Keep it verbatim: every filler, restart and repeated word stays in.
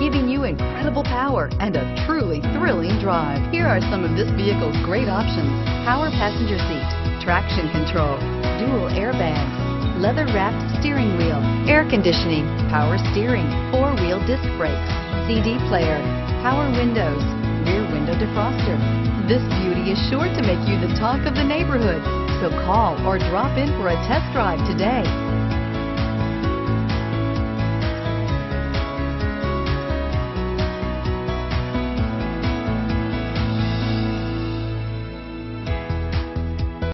giving you incredible power and a truly thrilling drive. Here are some of this vehicle's great options: power passenger seat, traction control, dual airbags, leather-wrapped steering wheel, air conditioning, power steering, four-wheel disc brakes, C D player, power windows, rear window defroster. This beauty is sure to make you the talk of the neighborhood, so call or drop in for a test drive today.